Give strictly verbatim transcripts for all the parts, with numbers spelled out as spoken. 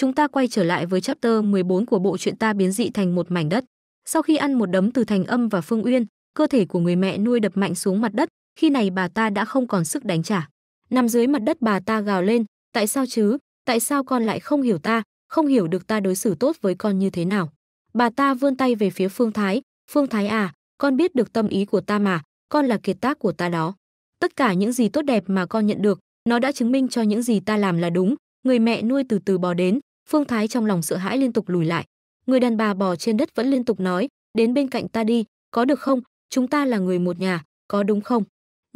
Chúng ta quay trở lại với chapter mười bốn của bộ truyện Ta biến dị thành một mảnh đất. Sau khi ăn một đấm từ Thành Âm và Phương Uyên, cơ thể của người mẹ nuôi đập mạnh xuống mặt đất, khi này bà ta đã không còn sức đánh trả. Nằm dưới mặt đất bà ta gào lên, tại sao chứ, tại sao con lại không hiểu ta, không hiểu được ta đối xử tốt với con như thế nào. Bà ta vươn tay về phía Phương Thái, Phương Thái à, con biết được tâm ý của ta mà, con là kiệt tác của ta đó. Tất cả những gì tốt đẹp mà con nhận được, nó đã chứng minh cho những gì ta làm là đúng. Người mẹ nuôi từ từ bò đến, Phương Thái trong lòng sợ hãi liên tục lùi lại. Người đàn bà bò trên đất vẫn liên tục nói, đến bên cạnh ta đi, có được không, chúng ta là người một nhà, có đúng không?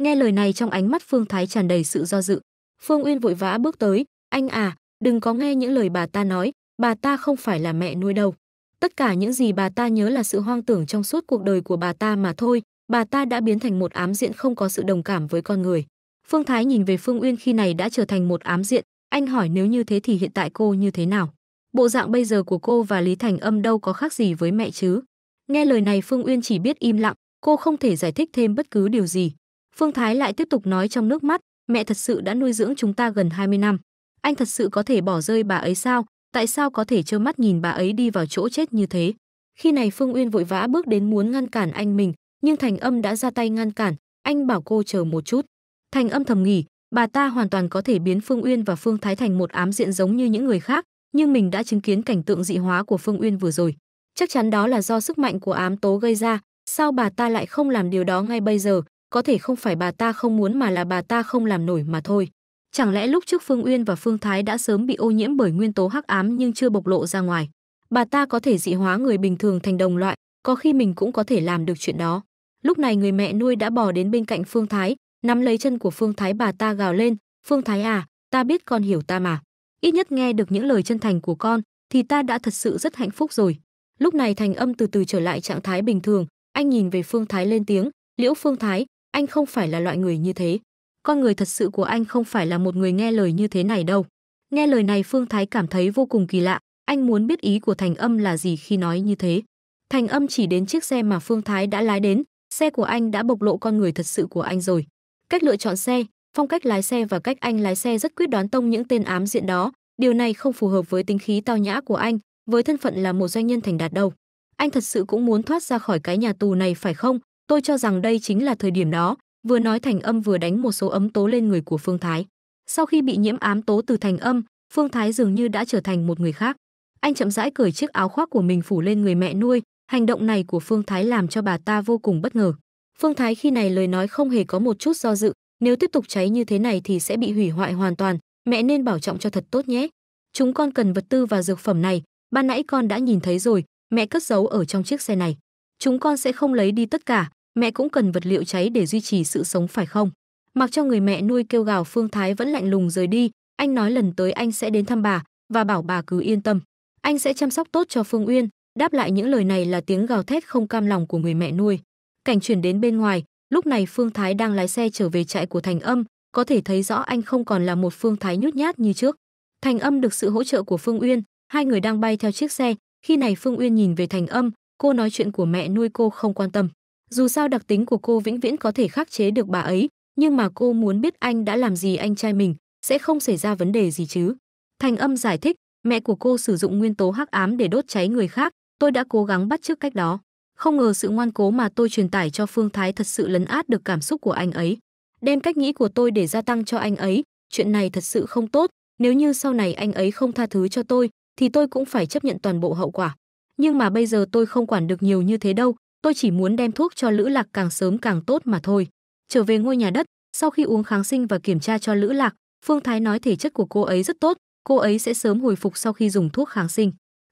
Nghe lời này trong ánh mắt Phương Thái tràn đầy sự do dự. Phương Uyên vội vã bước tới, anh à, đừng có nghe những lời bà ta nói, bà ta không phải là mẹ nuôi đâu. Tất cả những gì bà ta nhớ là sự hoang tưởng trong suốt cuộc đời của bà ta mà thôi, bà ta đã biến thành một ám diện không có sự đồng cảm với con người. Phương Thái nhìn về Phương Uyên khi này đã trở thành một ám diện, anh hỏi nếu như thế thì hiện tại cô như thế nào? Bộ dạng bây giờ của cô và Lý Thành Âm đâu có khác gì với mẹ chứ? Nghe lời này Phương Uyên chỉ biết im lặng, cô không thể giải thích thêm bất cứ điều gì. Phương Thái lại tiếp tục nói trong nước mắt, mẹ thật sự đã nuôi dưỡng chúng ta gần hai mươi năm. Anh thật sự có thể bỏ rơi bà ấy sao? Tại sao có thể trơ mắt nhìn bà ấy đi vào chỗ chết như thế? Khi này Phương Uyên vội vã bước đến muốn ngăn cản anh mình, nhưng Thành Âm đã ra tay ngăn cản, anh bảo cô chờ một chút. Thành Âm thầm nghỉ, bà ta hoàn toàn có thể biến Phương Uyên và Phương Thái thành một ám diện giống như những người khác, nhưng mình đã chứng kiến cảnh tượng dị hóa của Phương Uyên vừa rồi. Chắc chắn đó là do sức mạnh của ám tố gây ra, sao bà ta lại không làm điều đó ngay bây giờ? Có thể không phải bà ta không muốn mà là bà ta không làm nổi mà thôi. Chẳng lẽ lúc trước Phương Uyên và Phương Thái đã sớm bị ô nhiễm bởi nguyên tố hắc ám nhưng chưa bộc lộ ra ngoài. Bà ta có thể dị hóa người bình thường thành đồng loại, có khi mình cũng có thể làm được chuyện đó. Lúc này người mẹ nuôi đã bò đến bên cạnh Phương Thái, nắm lấy chân của Phương Thái bà ta gào lên, Phương Thái à, ta biết con hiểu ta mà. Ít nhất nghe được những lời chân thành của con thì ta đã thật sự rất hạnh phúc rồi. Lúc này Thành Âm từ từ trở lại trạng thái bình thường, anh nhìn về Phương Thái lên tiếng, Liễu Phương Thái, anh không phải là loại người như thế. Con người thật sự của anh không phải là một người nghe lời như thế này đâu. Nghe lời này Phương Thái cảm thấy vô cùng kỳ lạ, anh muốn biết ý của Thành Âm là gì khi nói như thế. Thành Âm chỉ đến chiếc xe mà Phương Thái đã lái đến, xe của anh đã bộc lộ con người thật sự của anh rồi. Cách lựa chọn xe, phong cách lái xe và cách anh lái xe rất quyết đoán tông những tên ám diện đó, điều này không phù hợp với tính khí tao nhã của anh, với thân phận là một doanh nhân thành đạt đâu. Anh thật sự cũng muốn thoát ra khỏi cái nhà tù này phải không? Tôi cho rằng đây chính là thời điểm đó. Vừa nói Thành Âm vừa đánh một số ấm tố lên người của Phương Thái. Sau khi bị nhiễm ám tố từ Thành Âm, Phương Thái dường như đã trở thành một người khác. Anh chậm rãi cởi chiếc áo khoác của mình phủ lên người mẹ nuôi, hành động này của Phương Thái làm cho bà ta vô cùng bất ngờ. Phương Thái khi này lời nói không hề có một chút do dự, nếu tiếp tục cháy như thế này thì sẽ bị hủy hoại hoàn toàn, mẹ nên bảo trọng cho thật tốt nhé. Chúng con cần vật tư và dược phẩm này, ban nãy con đã nhìn thấy rồi, mẹ cất giấu ở trong chiếc xe này. Chúng con sẽ không lấy đi tất cả. Mẹ cũng cần vật liệu cháy để duy trì sự sống phải không? Mặc cho người mẹ nuôi kêu gào Phương Thái vẫn lạnh lùng rời đi, anh nói lần tới anh sẽ đến thăm bà và bảo bà cứ yên tâm. Anh sẽ chăm sóc tốt cho Phương Uyên, đáp lại những lời này là tiếng gào thét không cam lòng của người mẹ nuôi. Cảnh chuyển đến bên ngoài, lúc này Phương Thái đang lái xe trở về trại của Thành Âm, có thể thấy rõ anh không còn là một Phương Thái nhút nhát như trước. Thành Âm được sự hỗ trợ của Phương Uyên, hai người đang bay theo chiếc xe, khi này Phương Uyên nhìn về Thành Âm, cô nói chuyện của mẹ nuôi cô không quan tâm. Dù sao đặc tính của cô vĩnh viễn có thể khắc chế được bà ấy, nhưng mà cô muốn biết anh đã làm gì anh trai mình, sẽ không xảy ra vấn đề gì chứ. Thành Âm giải thích, mẹ của cô sử dụng nguyên tố hắc ám để đốt cháy người khác, tôi đã cố gắng bắt chước cách đó. Không ngờ sự ngoan cố mà tôi truyền tải cho Phương Thái thật sự lấn át được cảm xúc của anh ấy. Đem cách nghĩ của tôi để gia tăng cho anh ấy, chuyện này thật sự không tốt, nếu như sau này anh ấy không tha thứ cho tôi, thì tôi cũng phải chấp nhận toàn bộ hậu quả. Nhưng mà bây giờ tôi không quản được nhiều như thế đâu. Tôi chỉ muốn đem thuốc cho Lữ Lạc càng sớm càng tốt mà thôi. Trở về ngôi nhà đất, sau khi uống kháng sinh và kiểm tra cho Lữ Lạc, Phương Thái nói thể chất của cô ấy rất tốt, cô ấy sẽ sớm hồi phục sau khi dùng thuốc kháng sinh.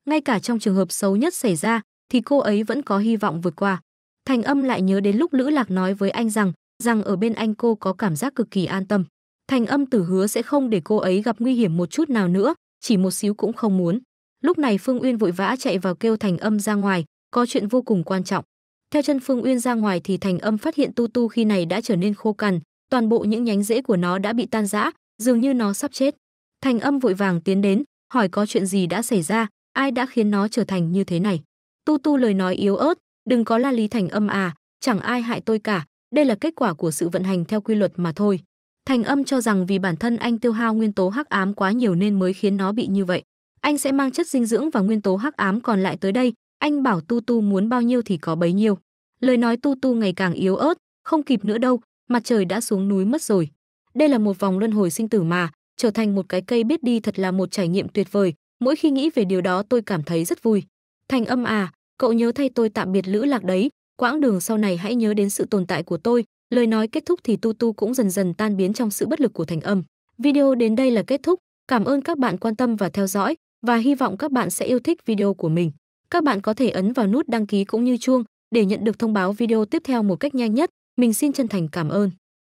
Ngay cả trong trường hợp xấu nhất xảy ra, thì cô ấy vẫn có hy vọng vượt qua. Thành Âm lại nhớ đến lúc Lữ Lạc nói với anh rằng, rằng ở bên anh cô có cảm giác cực kỳ an tâm. Thành Âm tử hứa sẽ không để cô ấy gặp nguy hiểm một chút nào nữa, chỉ một xíu cũng không muốn. Lúc này Phương Uyên vội vã chạy vào kêu Thành Âm ra ngoài, có chuyện vô cùng quan trọng. Theo chân Phương Uyên ra ngoài thì Thành Âm phát hiện Tu Tu khi này đã trở nên khô cằn, toàn bộ những nhánh rễ của nó đã bị tan rã, dường như nó sắp chết. Thành Âm vội vàng tiến đến, hỏi có chuyện gì đã xảy ra, ai đã khiến nó trở thành như thế này. Tu Tu lời nói yếu ớt, đừng có la Lý Thành Âm à, chẳng ai hại tôi cả, đây là kết quả của sự vận hành theo quy luật mà thôi. Thành Âm cho rằng vì bản thân anh tiêu hao nguyên tố hắc ám quá nhiều nên mới khiến nó bị như vậy. anh sẽ mang chất dinh dưỡng và nguyên tố hắc ám còn lại tới đây, anh bảo Tu Tu muốn bao nhiêu thì có bấy nhiêu. Lời nói Tu Tu ngày càng yếu ớt, không kịp nữa đâu, mặt trời đã xuống núi mất rồi. Đây là một vòng luân hồi sinh tử mà, trở thành một cái cây biết đi thật là một trải nghiệm tuyệt vời, mỗi khi nghĩ về điều đó tôi cảm thấy rất vui. Thành Âm à, cậu nhớ thay tôi tạm biệt Lữ Lạc đấy, quãng đường sau này hãy nhớ đến sự tồn tại của tôi. Lời nói kết thúc thì Tu Tu cũng dần dần tan biến trong sự bất lực của Thành Âm. Video đến đây là kết thúc, cảm ơn các bạn quan tâm và theo dõi, và hy vọng các bạn sẽ yêu thích video của mình. Các bạn có thể ấn vào nút đăng ký cũng như chuông để nhận được thông báo video tiếp theo một cách nhanh nhất. Mình xin chân thành cảm ơn.